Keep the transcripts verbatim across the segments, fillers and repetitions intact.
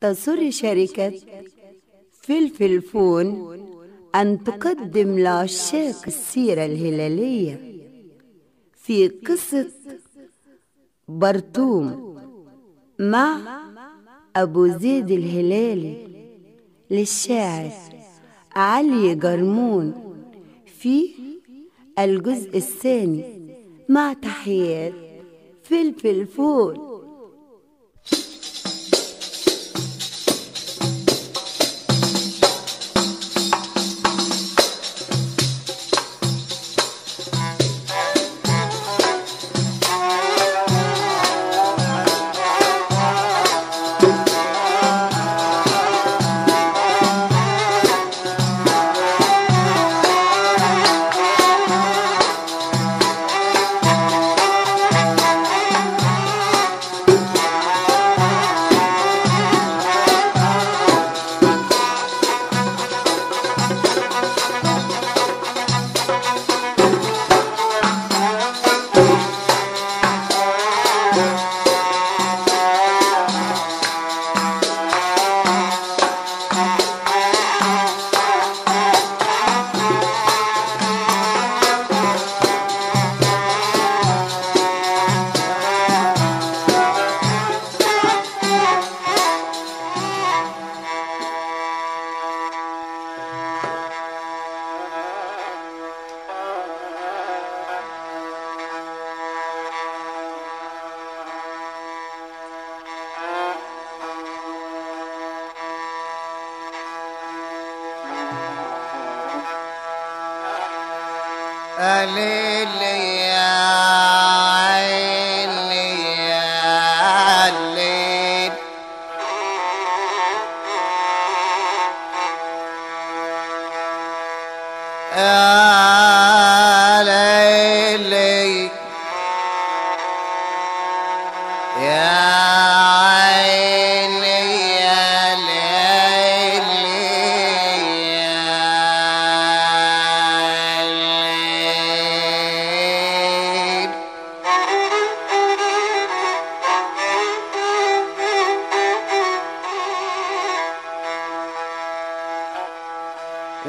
تسر شركة فلفل فون أن تقدم لعشاق السيرة الهلالية في قصة برطوم مع أبو زيد الهلالي للشاعر علي جرمون في الجزء الثاني، مع تحيات فلفل فول.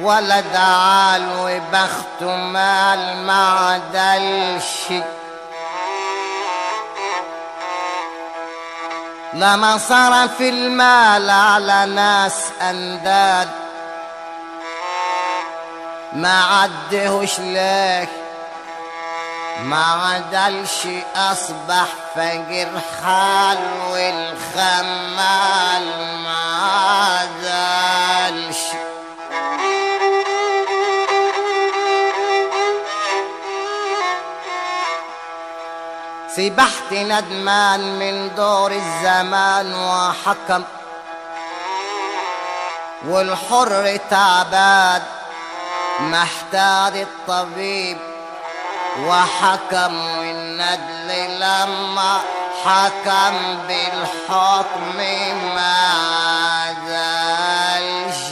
ولد علو بخت مال معدلش، لما صرف المال على ناس انداد ما عدهش لك ما عدلش، اصبح فقير حال والخمال ما عدلش. سبحت ندمان من دور الزمان وحكم، والحر تعبان محتاج الطبيب وحكم، والندل لما حكم بالحكم ما عدلش.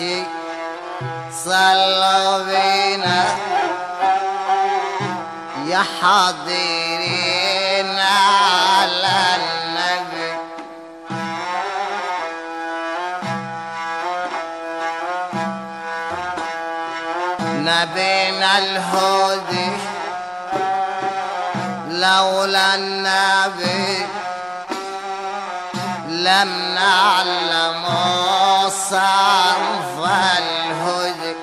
صلوا بينا يا حاضرين على النبي، نبينا الهادي لولا النبي لم نعلم صرف الهدي،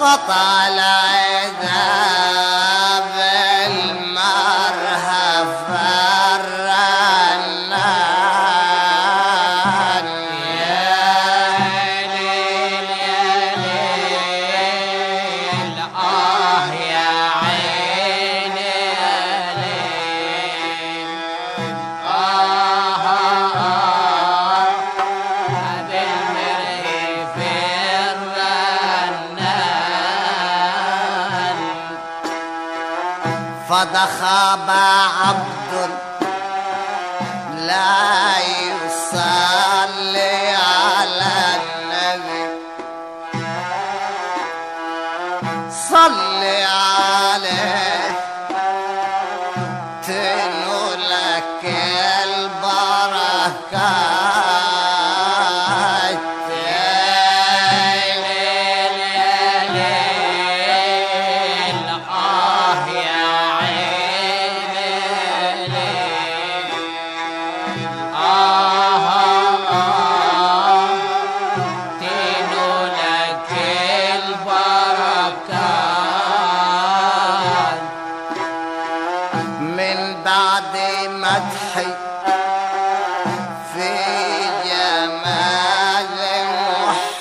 قطع العذاب فضخاب عبد لا يصلي على النبي، صلي عليه تنولك البركات.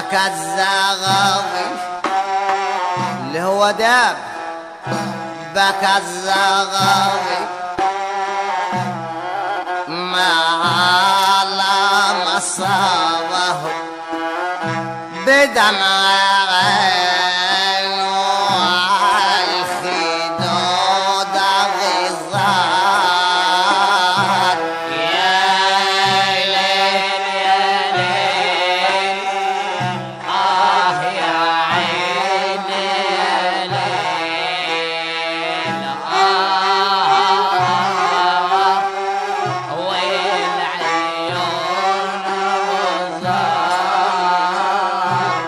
ذاك الزغابي اللي هو داب بكى الزغابي ما على ما صابه بدمع عينه على الخدود غيظان يا ليل يا ليل آه يا عين يا ليل آه والعيون غزار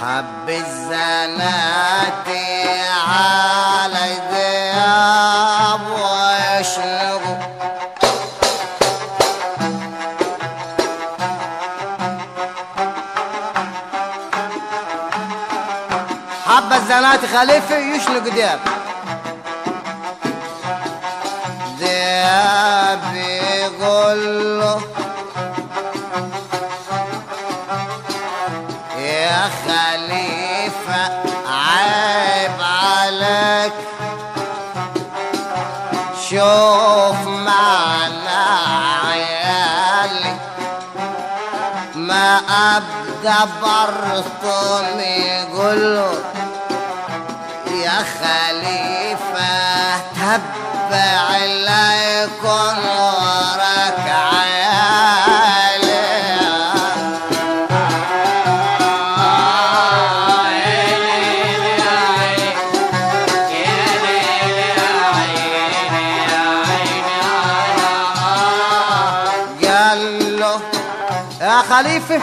حب الزناتي علي دياب واشربوا حب الزناتي خليفة يشنق دياب دياب يقول له يا خليفة عيب عليك شوف معنا عيالي ما أبقى برطوم يقول له يا خليفة تبع اللي يكون وراك عيالي آه يا ليل يا عين يا ليل يا عين يا عين آه قال له يا خليفة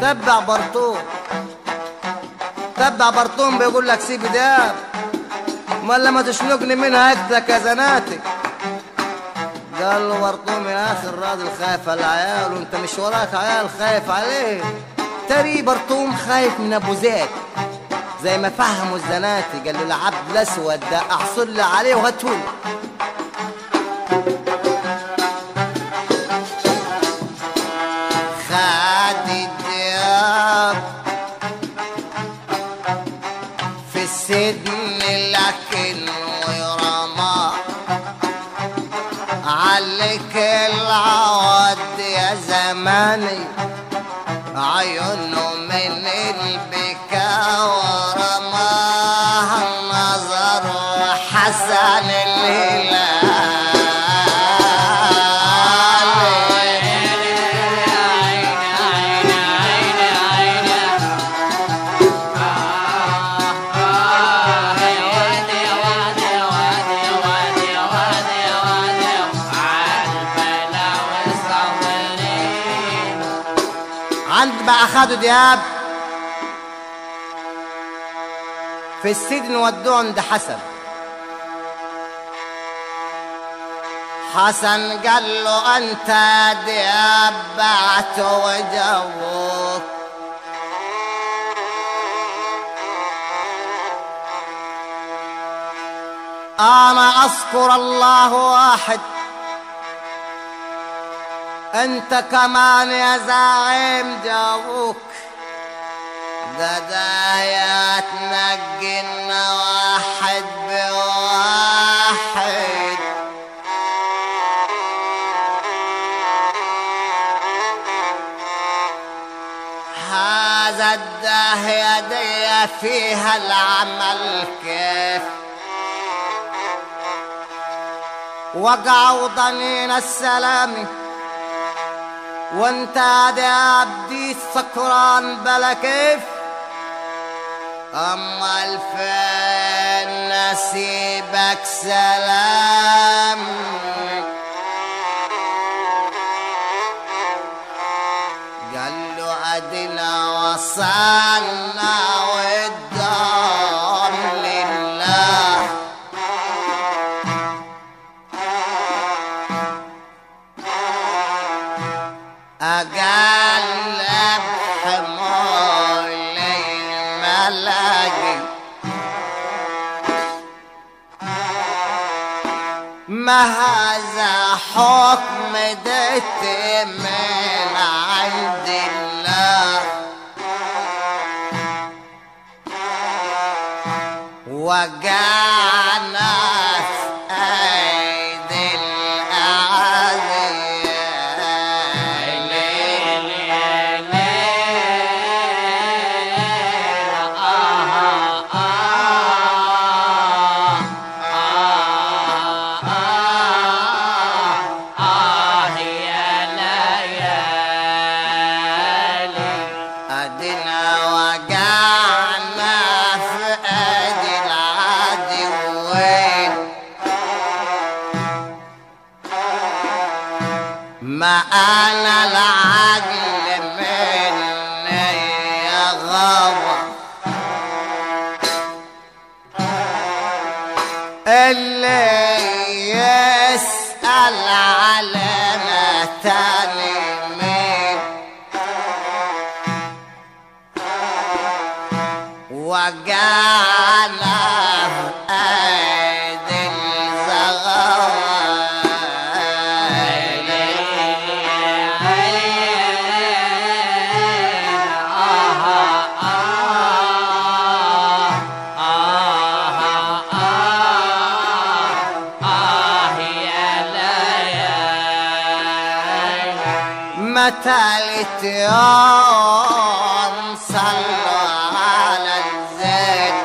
تبع برطوم تبع برطوم بيقول لك سيب دياب ما لما تشنقني منها اكتك يا زناتي قال له برطوم يا اخي الراجل خايف على عياله انت مش وراك عيال خايف عليه تري برطوم خايف من ابو زيد زي ما فهموا الزناتي قال له العبد الاسود ده احصل لي عليه وهاتهولي خد الدياب في السجن لكن ويرمى عليك العود يا زماني عيونه من البكاء ورماها النظر حسن الهلالي عند ما أخدوا دياب في السجن ودوه عند حسن حسن قال له أنت دياب بعت وجوك أنا أذكر الله واحد انت كمان يا زعيم جابوك ده داية تنجينا واحد بواحد هذا الداهية دي فيها العمل كيف وقعوا ضنين السلامي وانت دياب دي سكران بلا كيف اما الفين نسيبك سلام قال له ادينا وصلنا والدار لله أقلب حمولي الملاقي ما هذا حكم دت من عند الله وجعنا أيدي متالت يوم صلوا على الزين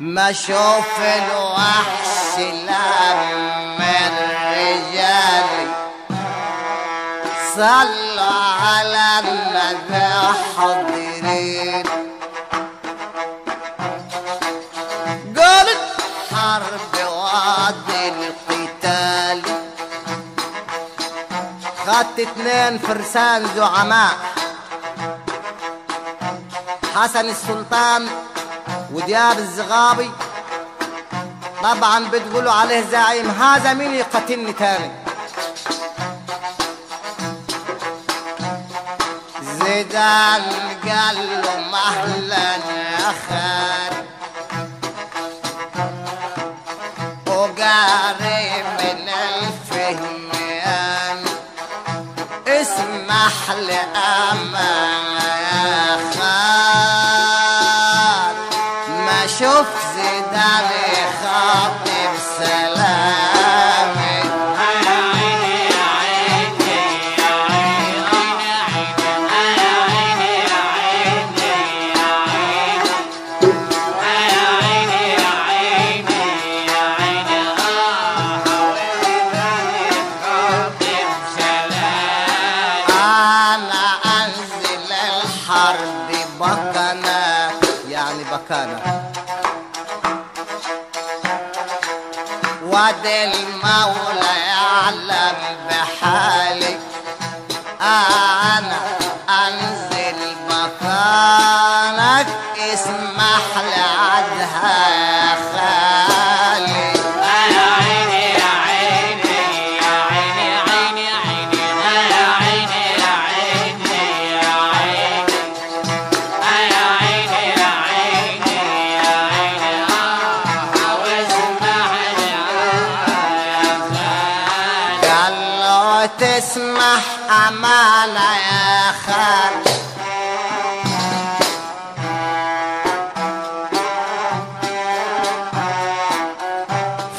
ما شوف الوحش لما الرجال صلوا على النبي حاضرين قالت حرب وادي القتال خط اتنين فرسان زعماء حسن السلطان ودياب الزغابي طبعا بتقولوا عليه زعيم. هذا مين يقتلني تاني؟ زيدان قال له مهلا يا خال وقاري من الفهم اسمح لأمان يا خال ما شوف زيدان خاطب سلامي عيني يا عيني يا عيني يا عيني يا عيني يا عيني يا عيني زيدان خاطب سلامي حرب بكنا يعني بكنا وادي المولى يعلم بحالي انا انزل مكانك اسمح لعدها يا خالي تسمح أمانة يا خال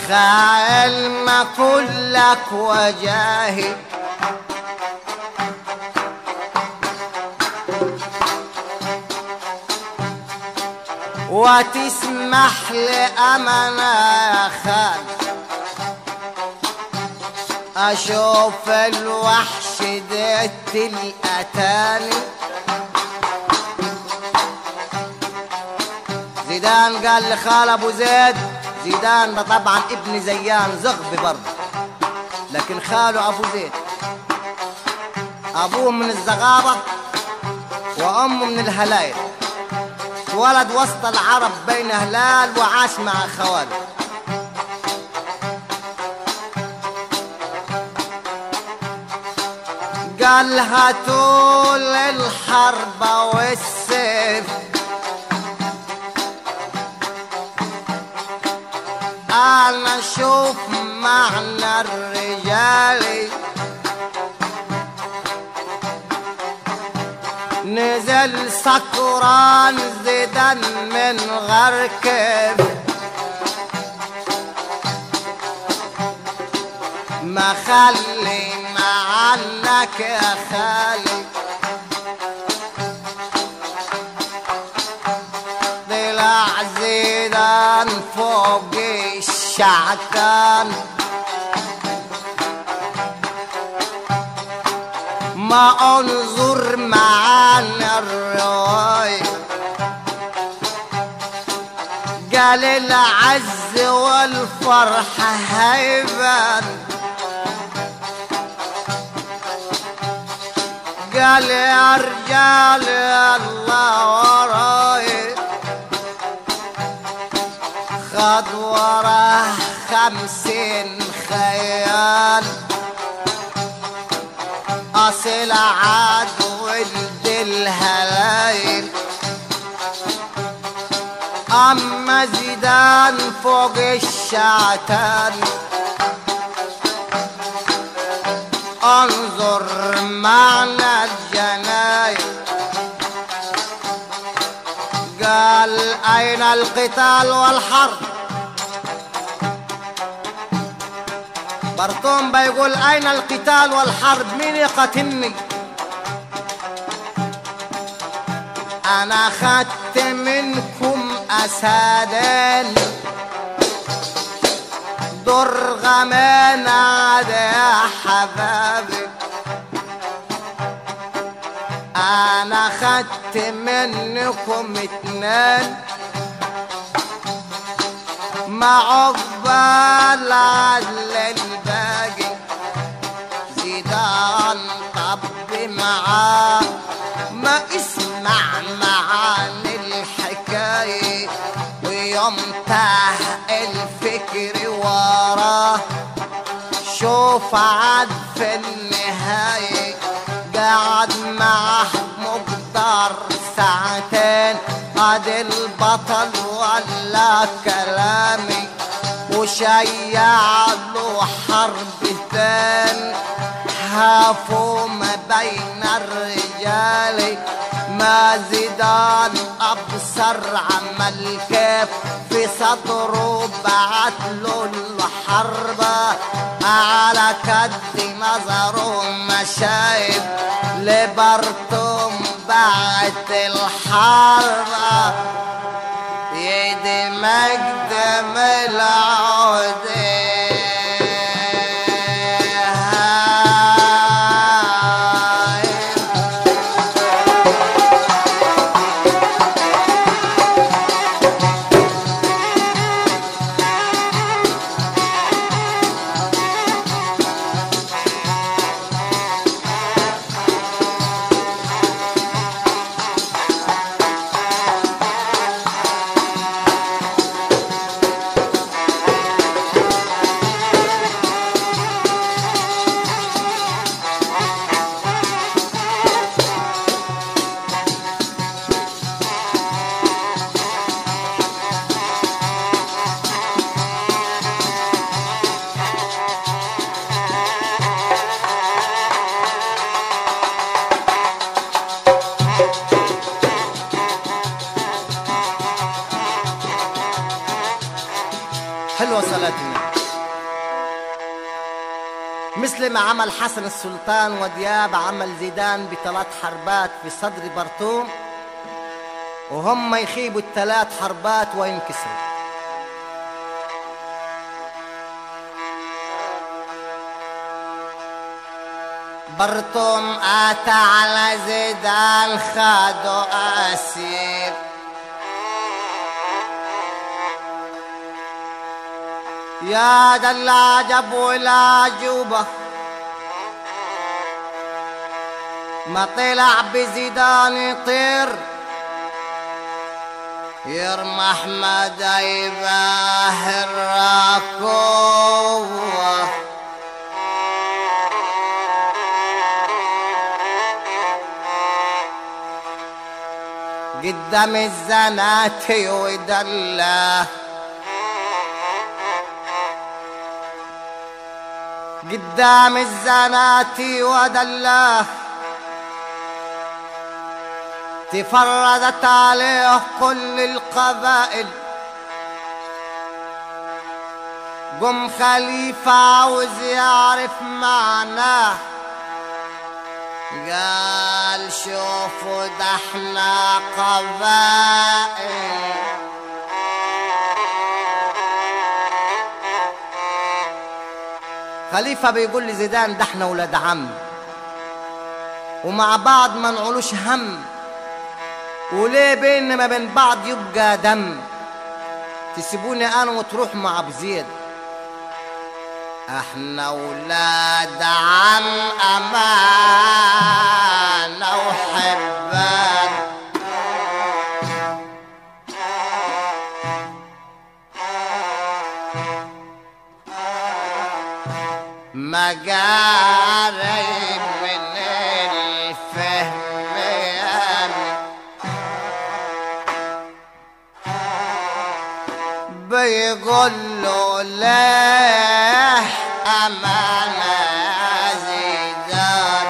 خال ما كلك وجاهي وتسمح لأمانة يا خال أشوف الوحش ديت الأتاني زيدان قال لخال أبو زيد. زيدان ده طبعا ابن زيان زغبي برضه لكن خاله أبو زيد أبوه من الزغابة وأمه من الهلايل اتولد وسط العرب بين هلال وعاش مع خواله. قال هاتول الحرب والسيف انا اشوف معنى الرجال نزل سكران زيدان من غير كيف، ما خلي معلك يا خالي ضلع زيدان فوق الشعتان، ما انظر معانا الرواية قال العز والفرحة هيبان، قال يا رجال الله وراي خد وراه خمسين خيال، أصل عدو ولد الهلايل أما زيدان فوق الشعتان، انظر معنا الجنايل قال أين القتال والحرب. برطوم بيقول أين القتال والحرب، مين يقاتلني؟ أنا خدت منكم أسادين درغمان عاد يا حبابي، أنا خدت منكم اتنين ما عقبال عدل الباقي، زيدان طب معاه ما اسمع معاني الحكاية ويمتع الفكر وراه، شوف عاد في النهاية قاعد معاه مقدار ساعتين، قد البطل ولا كلامي وشيع له حربتين، هافوم بين الرجال ما زيدان ابصر عمل كيف، في صدره بعت له الحربه على كد نظره ما شايف، لبرطوم بعت الحربه يدي مقدم العودة. مثل ما عمل حسن السلطان ودياب عمل زيدان بثلاث حربات في صدر برطوم، وهم يخيبوا الثلاث حربات وينكسروا. برطوم اتى على زيدان خادوا اسير، يا ده اللي عجب والعجوبة ما طلع بزيدان يطير، يرمى احمد يباه الراكوة قدام الزناتي ويدلاه، قدام الزناتي ودلاه تفردت عليه كل القبائل. قم خليفة عاوز يعرف معناه، قال شوفوا ده احنا قبائل. خليفة بيقول لزيدان ده احنا ولاد عم ومع بعض ما نعولوش هم، وليه بيننا ما بين بعض يبقى دم؟ تسيبوني انا وتروحوا مع ابو زيد؟ احنا ولاد عن امانه وحبان. مجاري من الفهم يعني بيقول له ليه امانه يا زيدان،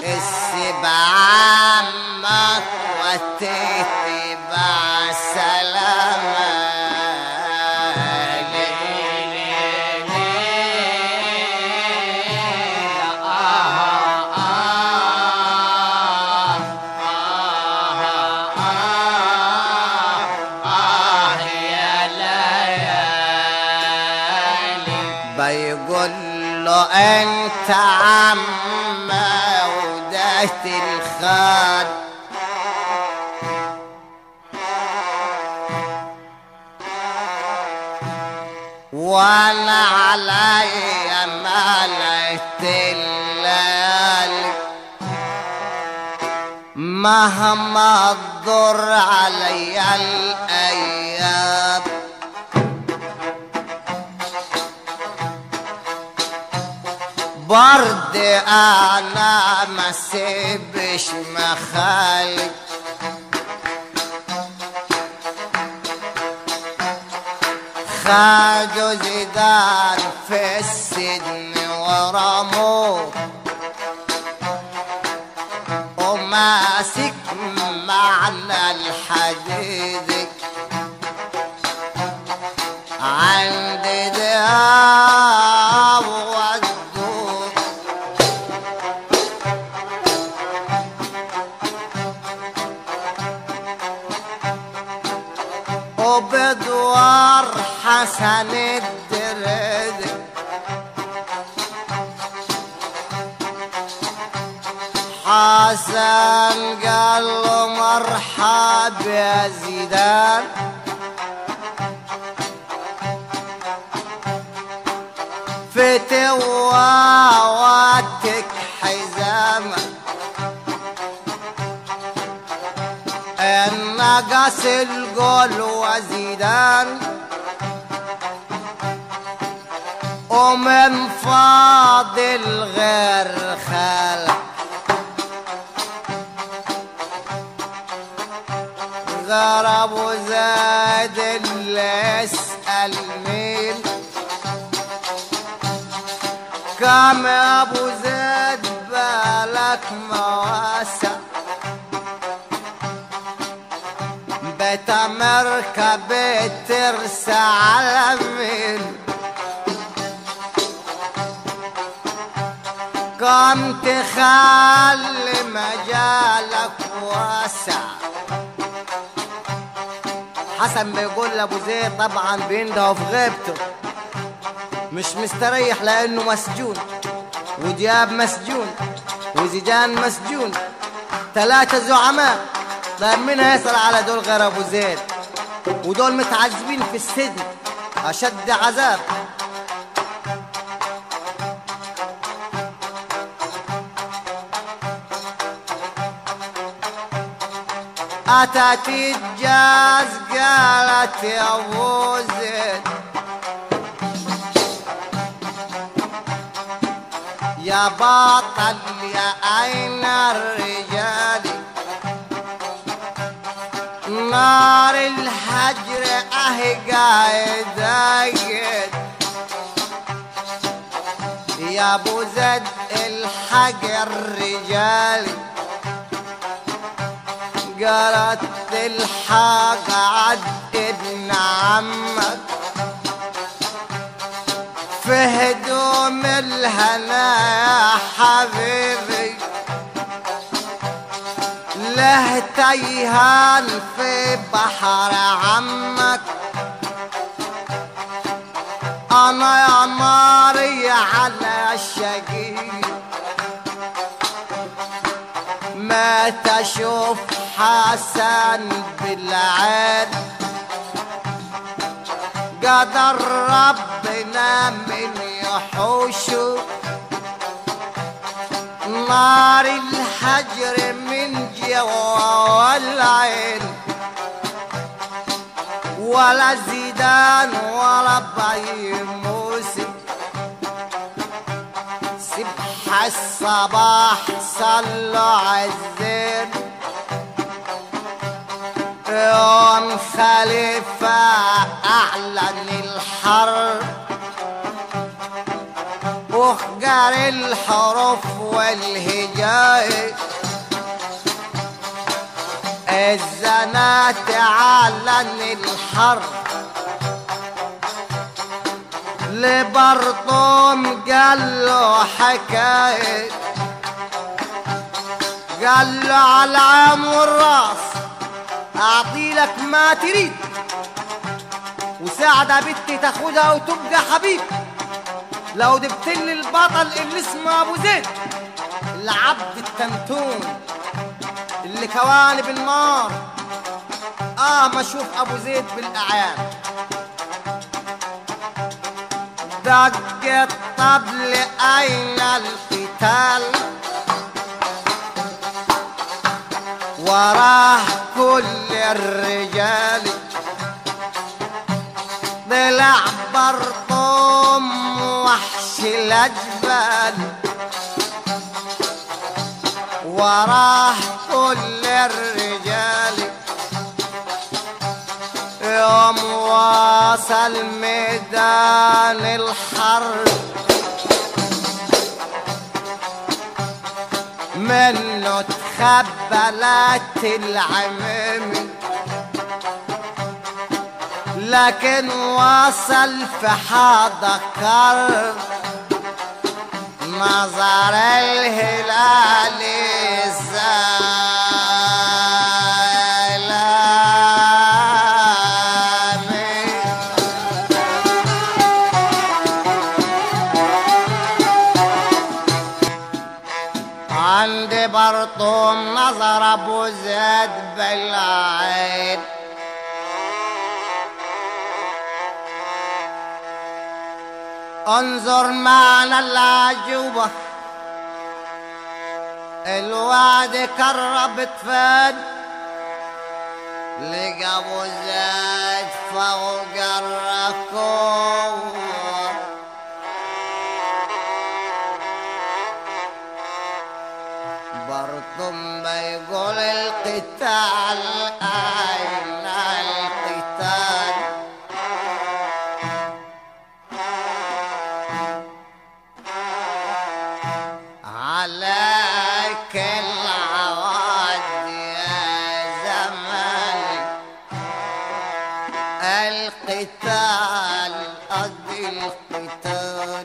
السبع عمك وتتبع سلامك. انت عم ودات الخال، وانا عليا ملأت الليالي مهما تضر عليا الايام. برد انا ما سيبش مخالي، خدوا زيدان في السجن ورموه وماسك معنا الحديد عند دياب وبدوار حسن الدردي حسن قال له مرحب يا زيدان، فتواتك حزامك النقص الجول وزيدان، ومن فاضل غير خلق غير أبو زيد اللي اسأل مين كم يا أبو زيد بالك مواسع بيت مركبة ترسى على مين؟ قام تخلي مجالك واسع. حسن بيقول لأبو زيد طبعا بينده في غيبته مش مستريح لأنه مسجون، ودياب مسجون، وزيدان مسجون، ثلاثة زعماء، طيب مين هيسأل على دول غير أبو زيد؟ ودول متعذبين في السجن أشد عذاب. أتت الجاز قالت يا أبو زيد يا بطل يا أين الرجال، نار الهجر اهي قاعد يا ابو زيد الحجر الرجالي جرت الحاجة عدت ابن عمك في هدوم الهنا يا حبيبي، له تيهان في بحر عمك. أنا يا ناري على الشقي ما تشوف حسن بالعين، قدر ربنا من يحوشه نار الحجر من جوا العين، ولا زيدان ولا باي موسى سبح الصباح صلوا عالزين. يوم خليفة أعلن الحرب وخجر الحروف والهجاء، الزناتي علن الحرب لبرطوم قالوا حكاية، قالوا على العام والراس اعطيلك ما تريد، وساعدة بنتي تاخدها وتبقى حبيب، لو جبتلي البطل اللي اسمه ابو زيد العبد التنتون اللي كوالب النار. اه ما اشوف ابو زيد بالاعيان. دق الطبل اين القتال، وراه كل الرجال، ضلع برطوم وحش الاجبال، وراه كل الرجال. يوم واصل ميدان الحرب منه تخبلت العمامي، لكن واصل في حاضر كرب نظر الهلالي برطوم نظر ابو زيد بالعين، انظر معنا العجوبة الوعد قربت فاد، لقى ابو زيد فوق الركوب برطوم بيقول القتال أين القتال، عليك العواد يا زمان القتال قصدي القتال.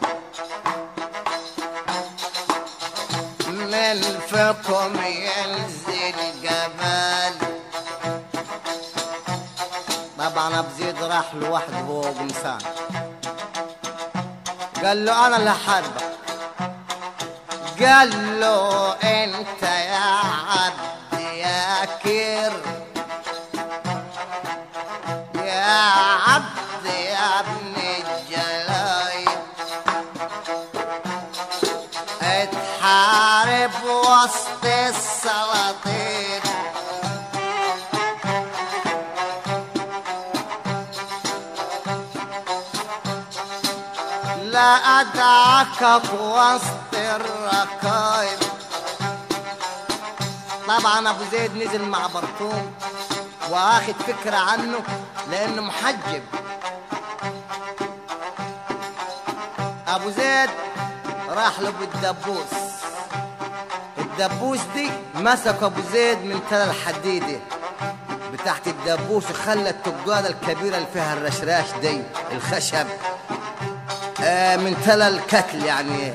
من فوقهم ينزل جبال، طبعا ابو زيد راح لوحده هو وقمصان، قال له انا اللي هحاربك، قال له انت يا عبد يا كير يا عبد يا ابن الجلايد، اتحارب وسط السلاطين، لا ادعك وسط الركايب. طبعا ابو زيد نزل مع برطوم واخد فكره عنه لانه محجب. ابو زيد راح له بالدبوس، الدبوشتي مسك أبو زيد من تل الحديدة بتاعت الدبوش وخلى التجارة الكبيرة اللي فيها الرشراش دي الخشب آه من تل الكتل يعني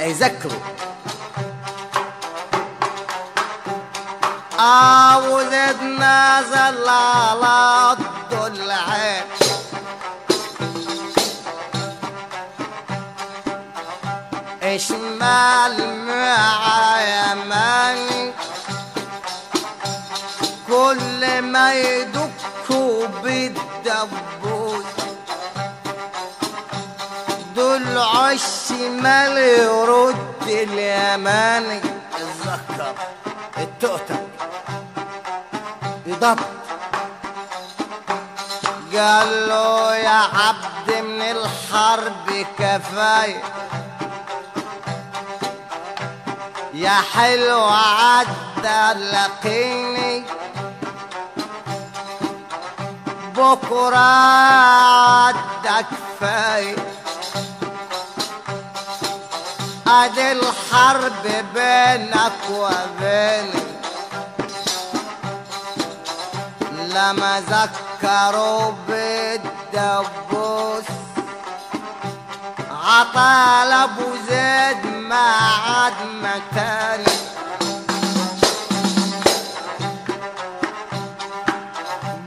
يذكروا. أبو زيد نزل على الضلعان شمال معايا ماني كل ما يدكوا بالدبوس ضلع الشمال يرد اليماني اتذكر التقطة يضبط قالوا يا عبد من الحرب كفاية يا حلو عدى لقيني بكرة عدى كفاية ادي الحرب بينك وبيني لما ذكروا بالدبوس عطال ابو زيد ما عاد مكاني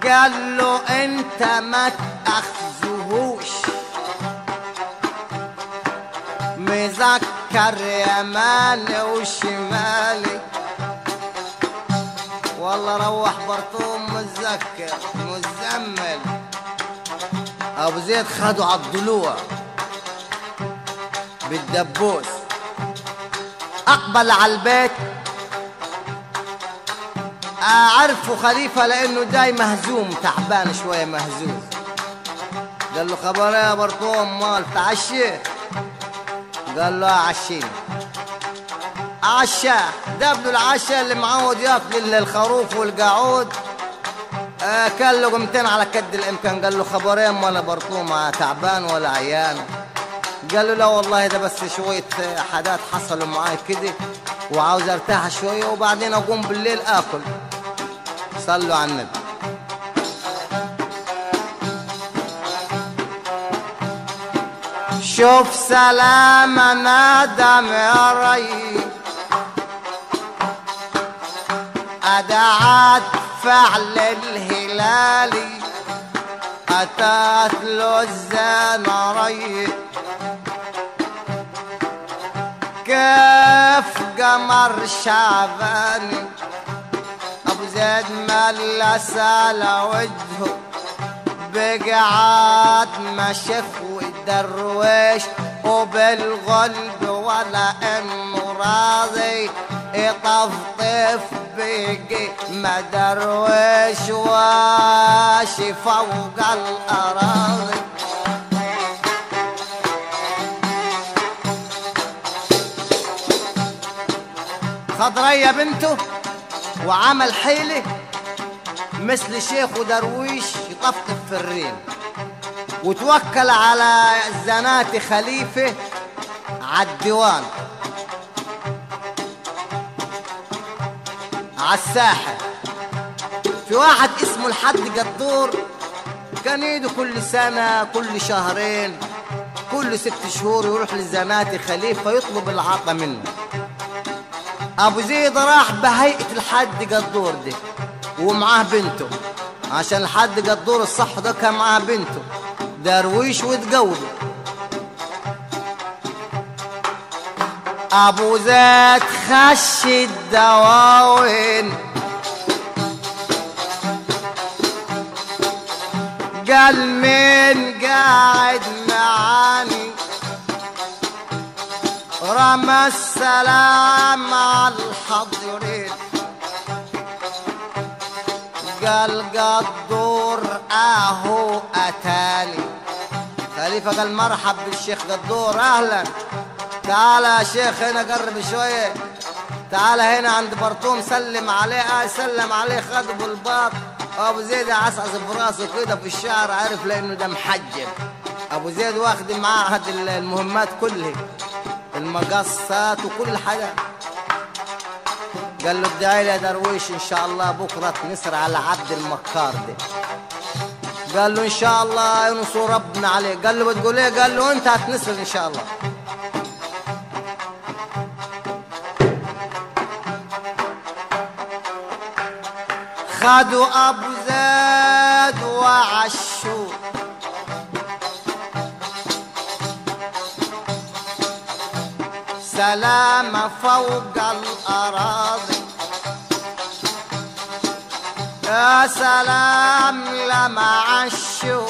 قال له انت ما تاخذهوش مذكر يماني وشمالي والله روح برطوم متذكر مزمل ابو زيد خده عالضلوع بالدبوس اقبل على البيت اعرفه خليفه لانه جاي مهزوم تعبان شويه مهزوم قال له خبر ايه يا برطوم مال تعشي قال له عشيني عشاه جاب له العشاء اللي معود ياكل الخروف والقعود كان له قمتين على قد الامكان قال له خبر ايه مال برطوم تعبان ولا عيان قال له لا والله ده بس شوية حاجات حصلوا معايا كده وعاوز ارتاح شوية وبعدين اقوم بالليل اكل. صلوا على النبي. شوف سلام انا دم يا ريس ادعت فعل الهلالي اتات له الزنا ريس كيف قمر شعباني ابو زيد ملس على وجهه بقعات ما شف والدرويش وبالغلب ولا انه راضي يطفطف بيجي ما درويش واشي فوق الاراضي خضرية بنته وعمل حيلة مثل شيخ ودرويش يطفطف في الريم وتوكل على الزناتي خليفة عالديوان عالساحل في واحد اسمه الحد قدور كان يجي كل سنة كل شهرين كل ست شهور يروح للزناتي خليفة يطلب العطا منه. أبو زيد راح بهيئة الحد قدور دي ومعاه بنته عشان الحد قدور الصح ده كان معاه بنته درويش وتجوزه. أبو زيد خش الدواوين قال مين قاعد معاني رمى السلام على الحاضرين قال قدور اهو اتاني خليفه قال مرحب بالشيخ قدور اهلا تعالى يا شيخ هنا قرب شويه تعالى هنا عند برطوم سلم عليه اه سلم عليه خد بالباط ابو زيد عصعص براسه كده في الشعر عارف لانه ده محجب ابو زيد واخد معهد المهمات كلها المقصات وكل حاجة قال له ادعي لي يا درويش ان شاء الله بكره تنصر على عبد المكار ده. قال له ان شاء الله ينصر ربنا عليه. قال له بتقول ايه؟ قال له انت هتنصر ان شاء الله. خدوا ابو زيد وعشوه سلامة فوق الأراضي، يا سلام لما عشوا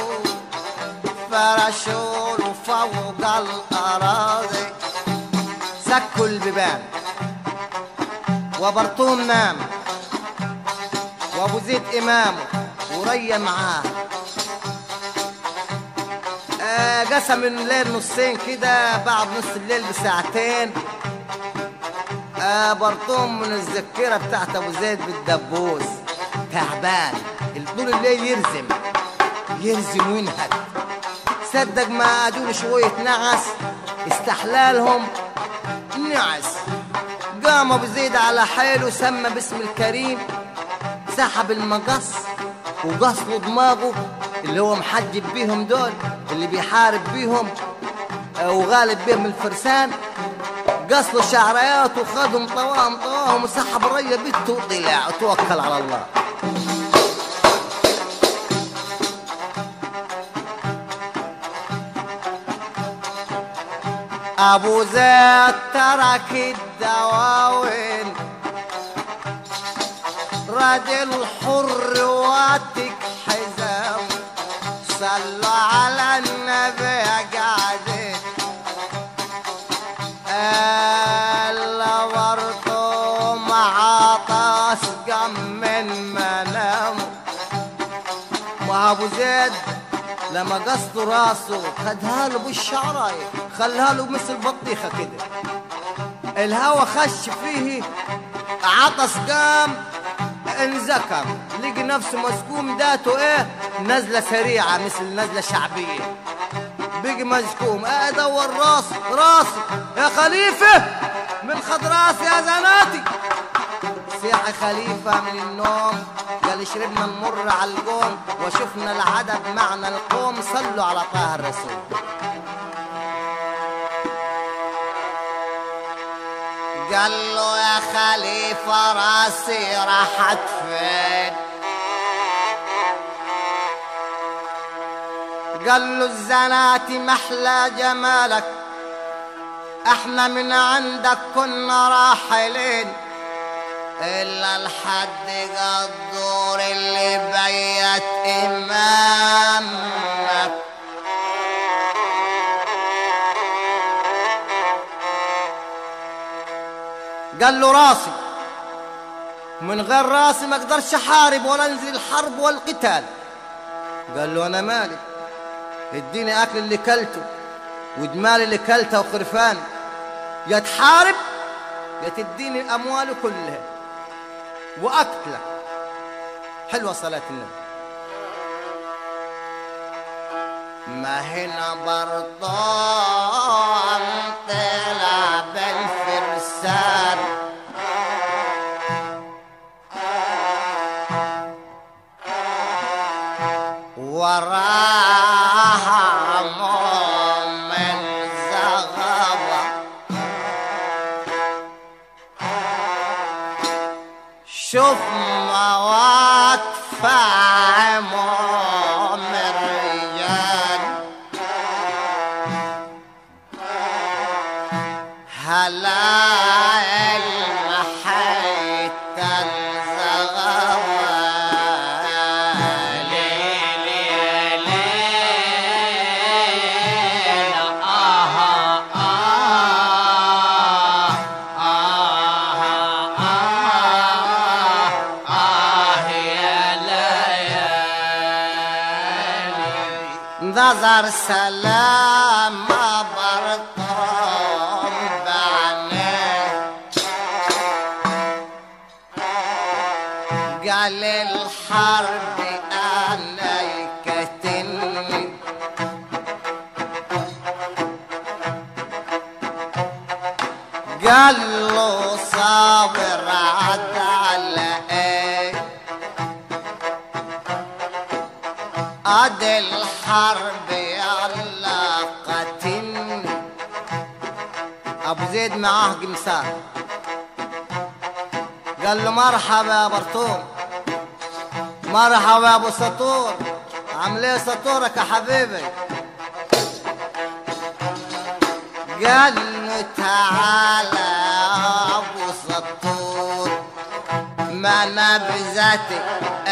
فرشوا فوق الأراضي. سكوا البيبان وبرطوم نام وأبو زيد إمامه وريا معاه، قسم الليل نصين كده. بعد نص الليل بساعتين برطوم من الذكرى بتاعت ابو زيد بالدبوس تعبان، طول الليل يرزم يرزم وينهد. صدق ما ادوله شويه نعس استحلالهم نعس. قام ابو زيد على حيله سمى باسم الكريم، سحب المقص وقص له دماغه اللي هو محجب بيهم دول اللي بيحارب بيهم وغالب بيهم الفرسان، قصلوا شعريات وخدهم طواهم طواهم وسحب الريه بيته وطلع وتوكل على الله. ابو زيد ترك الدواوين راجل حر واتك حزام، صلوا على النبي يا قاعدين. الا برطوم عطس قام من منامه، وابو زيد لما قصته راسه خدها له بالشعرايه خلها له مثل بطيخه كده، الهوا خش فيه عطس قام انذكر لقي نفسه مسكوم ذاته ايه نزله سريعه مثل نزله شعبيه، بيجي مسكوم ايه دور راسي راسي يا خليفه من خد راسي يا زناتي. صاح خليفه من النوم قال شربنا المر على الجوم وشفنا العدد معنا القوم، صلوا على طه الرسول. قال له يا خليفة راسي راحت فين؟ قال له الزناتي محلى جمالك، احنا من عندك كنا راحلين، الا الحد قدور اللي بيت امامك. قال له راسي، من غير راسي ما اقدرش احارب ولا انزل الحرب والقتال. قال له انا مالي، اديني اكل اللي كلته ودمال اللي كلته وخرفان، يا تحارب يا تديني اموالي كلها واكلك. حلوه صلاه النبي. ما هنا برطوم طلع بالفرسان، وراها عموم الزغابة، شوف مواقف عموم نظر سلام برطوم بعينيه، قال الحرب أنيكتني، قال له صابر عد قد الحرب علقتني. ابو زيد معاه جمسار قال له مرحبا يا برطوم، مرحبا يا ابو سطور، عامل ايه سطورك يا حبيبي؟ قال له تعالى يا ابو سطور، ما انا بذاتي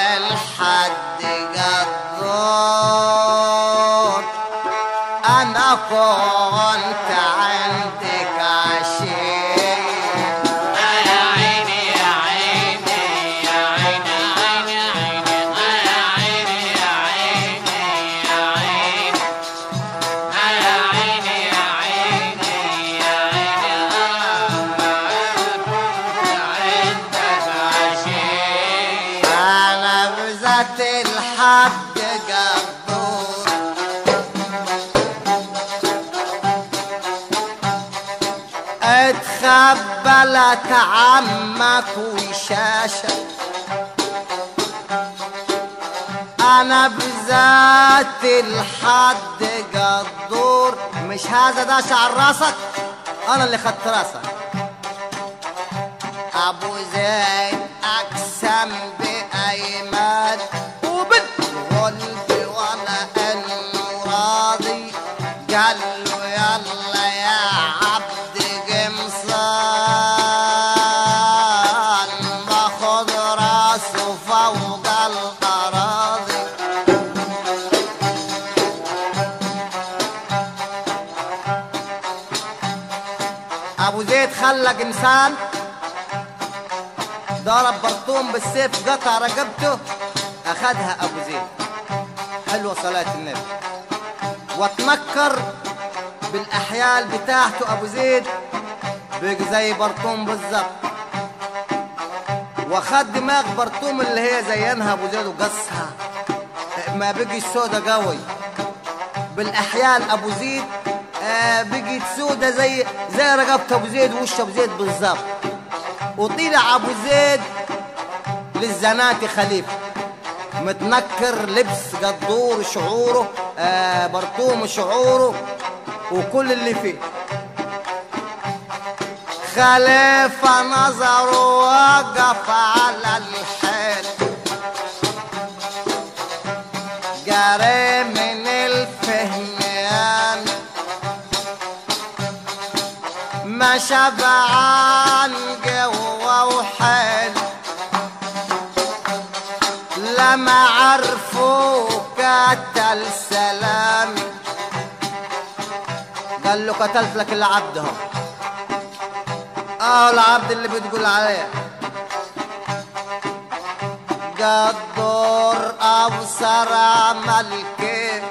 الحد قدور، انا كنت عندك عشيق. يا عيني يا عيني يا عيني عيني عيني يا عيني يا عيني يا عيني يا عيني يا عيني يا عيني عندك عشيق. انا بذات الحد قدور، اتخبلت عمك وشاشة، انا بذات الحد قدور. مش هذا داش على راسك، انا اللي خدت راسك. ابو زيد اقسم بايمان خلق انسان ضرب برطوم بالسيف، قطع رقبته، اخذها ابو زيد. حلوه صلاه النبي. واتنكر بالاحيال بتاعته ابو زيد، بقى زي برطوم بالظبط. وخد دماغ برطوم اللي هي زينها ابو زيد وقصها، ما بقيش سودا قوي. بالاحيال ابو زيد آه بقيت سودة زي زي رقبة ابو زيد ووش ابو زيد بالظبط. وطلع ابو زيد للزناتي خليفة متنكر، لبس قدور، شعوره آه برطوم، شعوره وكل اللي فيه. خليفة نظره وقف على الحيل، جري من الفهم ما شبعان جوه وحال، لما عرفوا قتل سلام. قال له قتلت لك العبد اهو، اه العبد اللي بتقول عليه قدور. ابصر عمل كيف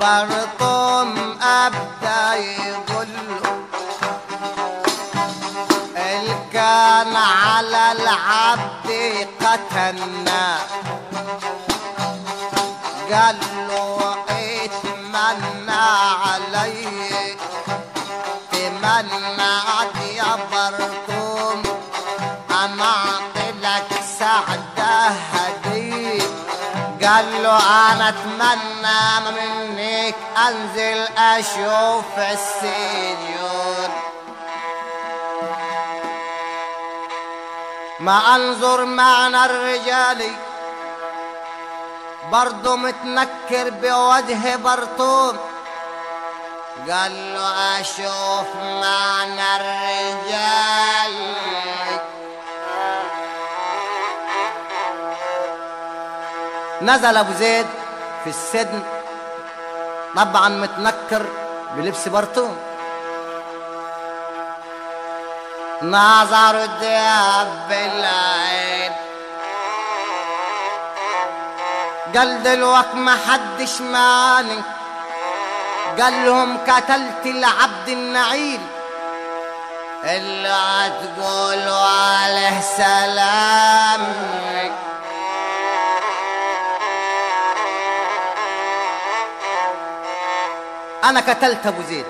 برطوم أبدا يقوله اللي كان على العبد قتلنا، قال له اتمنى علي تمنعك يا برطوم، أنا أعطيلك سعدة هدية. قال له أنا أتمنى مني انزل اشوف السنيور، ما انظر معنى الرجالي. برضو متنكر بوجه برطوم، قال له اشوف معنى الرجال. نزل ابو زيد في السجن طبعا متنكر بلبس برطوم. نظر دياب بالعين قال دلوقت ما حدش معاني، قال لهم قتلت العبد النعيل اللي هتقولوا عليه سلام. أنا قتلت أبو زيد،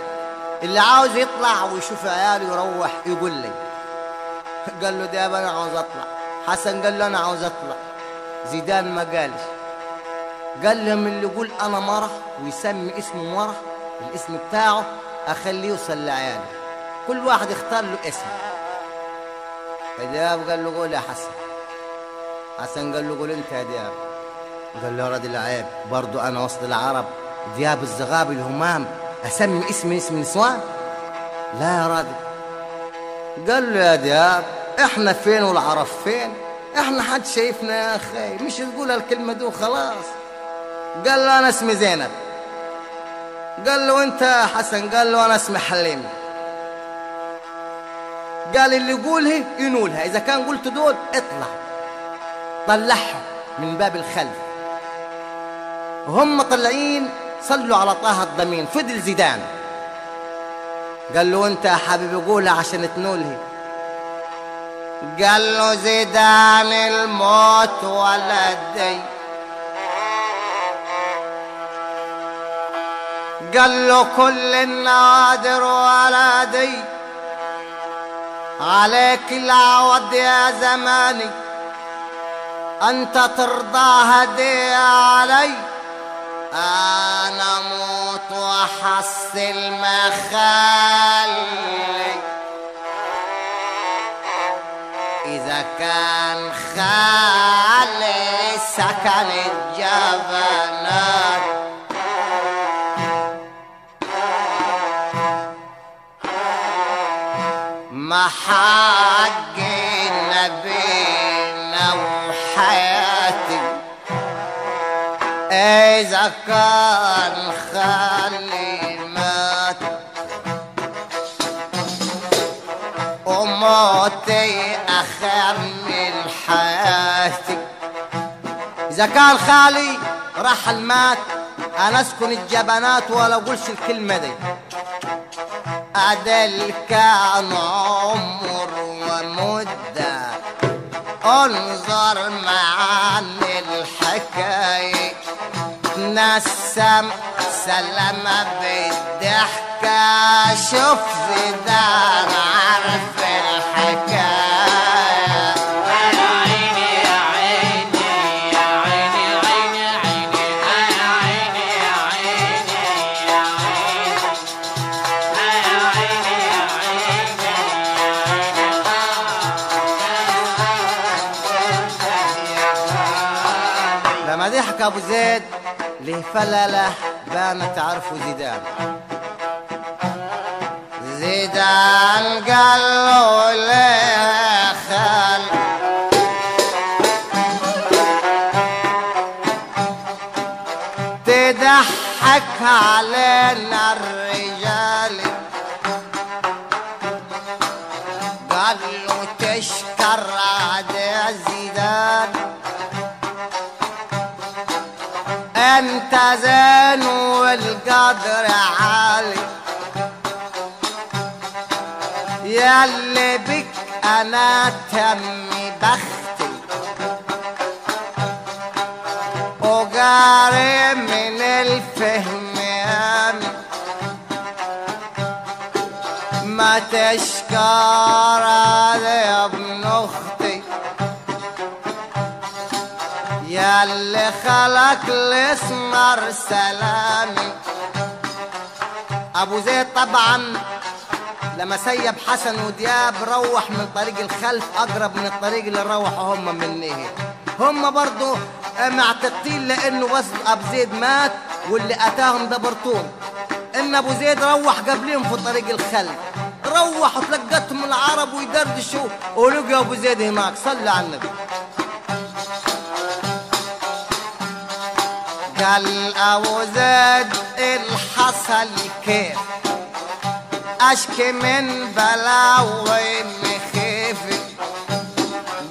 اللي عاوز يطلع ويشوف عياله يروح يقول لي. قال له دياب أنا عاوز أطلع. حسن قال له أنا عاوز أطلع، زيدان ما قالش، قال لهم اللي يقول أنا مرح ويسمي اسمه مرح الاسم بتاعه أخليه يوصل لعياله، كل واحد اختار له اسم. فدياب قال له قول يا حسن. حسن قال له قول أنت يا دياب. قال له يا راجل عيب، برضه أنا وسط العرب دياب الزغابي الهمام أسمي اسمي اسم نسوان؟ لا يا راجل. قال له يا دياب احنا فين والعرب فين؟ احنا حد شايفنا يا اخي، مش تقول الكلمه دي وخلاص. قال له انا اسمي زينب. قال له انت يا حسن؟ قال له انا اسمي حليم. قال اللي يقولها ينولها، اذا كان قلت دول اطلع، طلعهم من باب الخلف. وهم طلعين صلوا على طه الضمين، فضل زيدان. قال له انت يا حبيبي قولها عشان تنولها. قال له زيدان الموت ولدي، قال له كل النادر ولدي، عليك العوض يا زماني، انت ترضاها دي علي، انا اموت واحصل مخلي، إذا كان خالي سكن الجبنات. ما حق نبينا وحياتي إذا كان خالي مات، وموتي خير من حياتي، إذا كان خالي راح المات، أنا أسكن الجبنات ولا أقولش الكلمة دي، أدل كان عمر ومدة، انظر معان الحكاية، نسم سلامة بالضحكة، شوف زيدان عارف الحكاية. أبو زيد له فلله بان تعرفوا زيدان. زيدان قال له ليه خال، تضحك علينا الرجال، قال له تشكر عدي زيدان، انت زين والقدر عالي، ياللي بك انا تمي بختي، وجاري من الفهم يامي، ما تشكر يا ابن اختي، ياللي خلق الاسمر سلامي. ابو زيد طبعا لما سيب حسن ودياب روح من طريق الخلف اقرب من الطريق اللي روحوا هم منه، هم برضه معتقدين لانه غصب ابو زيد مات واللي اتاهم ده برطوم، ان ابو زيد روح قبلهم في طريق الخلف، روحوا تلقتهم العرب ويدردشوا ولقوا ابو زيد هناك. صلى على النبي. قال أبو زيد الحصل كيف، أشكي من بلاوي مخيفي،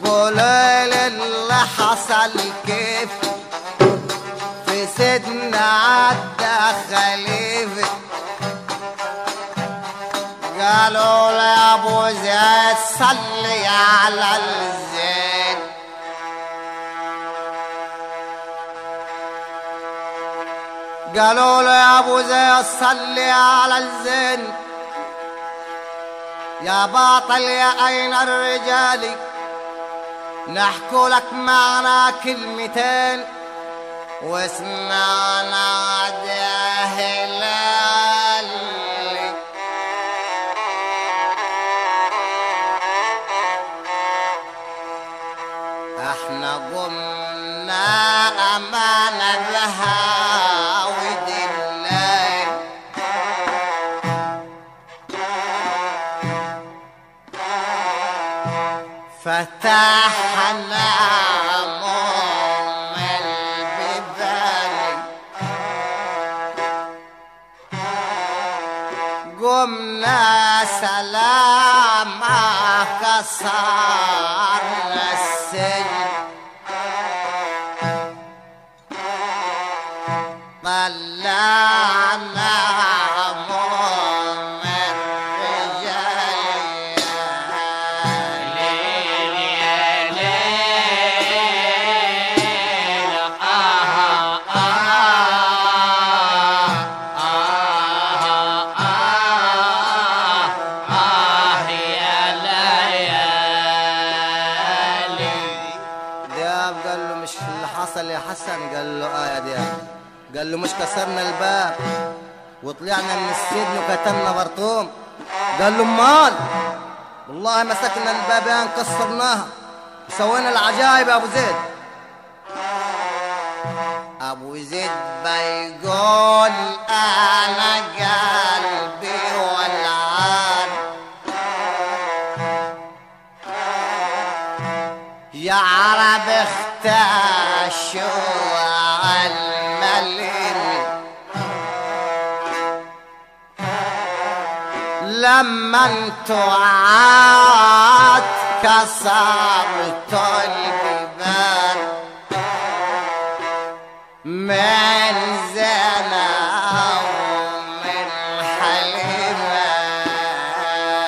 قولولي اللي حصل كيف، في سيدنا عدى خليفة، قالوا لي أبو زيد صلي على الزيد. قالوا له يا ابو زيد صلي على الزين، يا باطل يا اين الرجال، نحكو لك معنا كلمتين واسمعنا يا هلالي. احنا قمنا امانة لها فتحنا أمام البذل قمنا سلاما كسرنا السجن طلعنا قال له مش كسرنا الباب وطلعنا من السجن وكتمنا برطوم. قال له امال؟ والله مسكنا الباب يعني كسرناها وسوينا العجائب يا ابو زيد. ابو زيد بيقول انا قلبي ولعان يا عرب اختشوا لما انتوا عاد كسرتوا الجبال من زنا ومن حليمة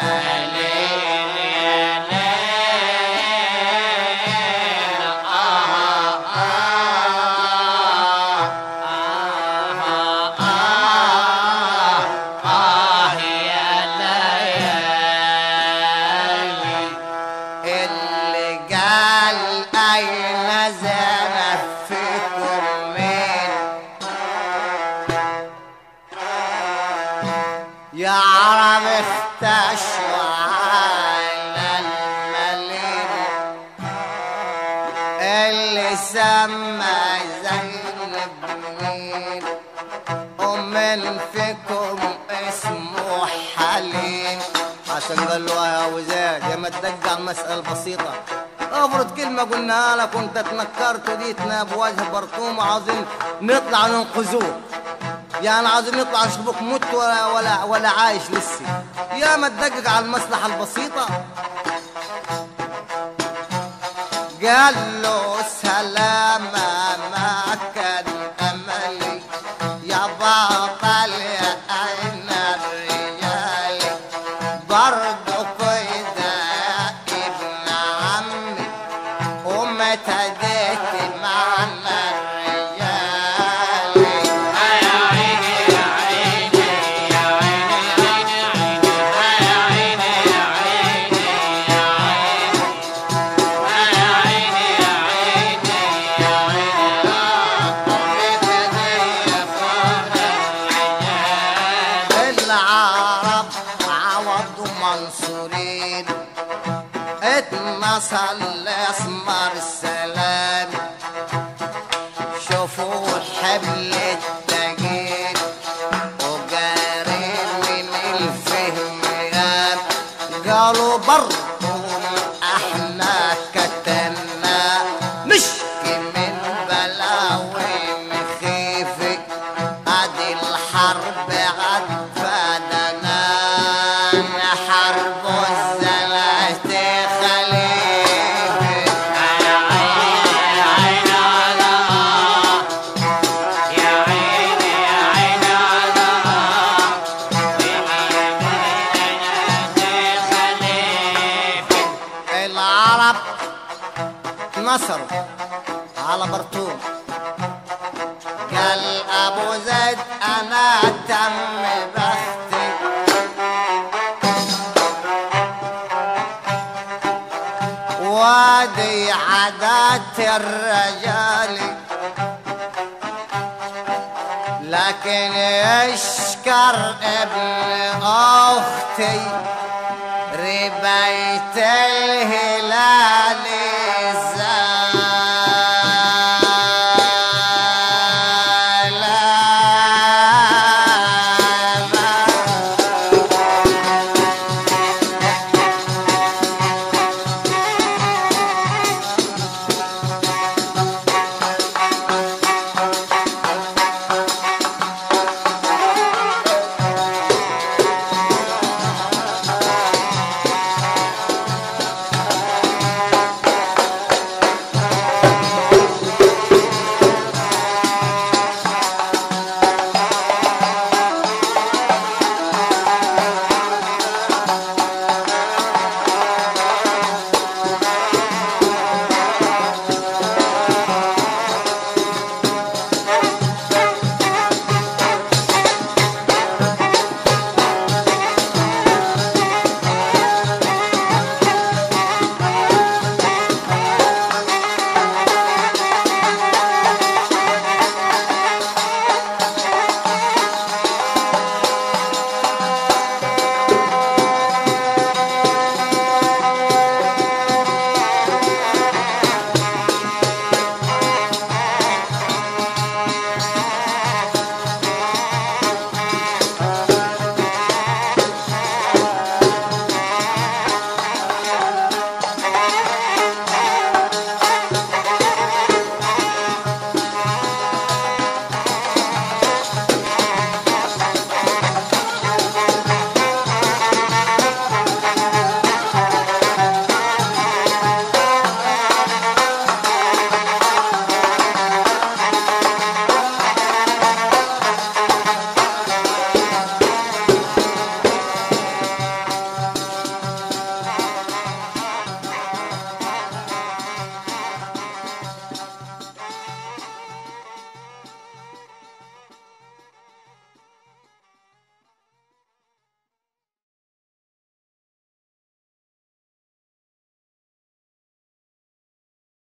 يا ليل يا ليل آه آه آه آه آه سما زينب منين ومن فيكم اسمه حليم. عشان قال له يا ابو زيد يا ما تدقع مسألة بسيطة افرض كلمة قلناها لك وانت اتنكرت وديتنا بوجه برطوم وعاوزين نطلع ننقذوك، يعني عاوزين نطلع نشوفك مت ولا ولا ولا عايش لسه، يا ما تدقق على المصلحة البسيطة. قال له سلامة ما كان أملي يا بطل يا عين الرجال برضك إذا ابن عمي ومتديت معنا الرجال يا عيني يا عيني يا عيني يا عيني يا عيني يا عيني صلى اسمر السلام شوفوا حبل التجيل وجارين من الفهم غاب. قالوا برطوم احنا كتنا نشكي من بلاوي مخيفك ادي الحرب عد فادنا حرب الزناتي خليفة نصروا على برطوم. قال ابو زيد انا تم بختي و وادي عادات الرجال، لكن يشكر ابن اختي ربيت الهلالي.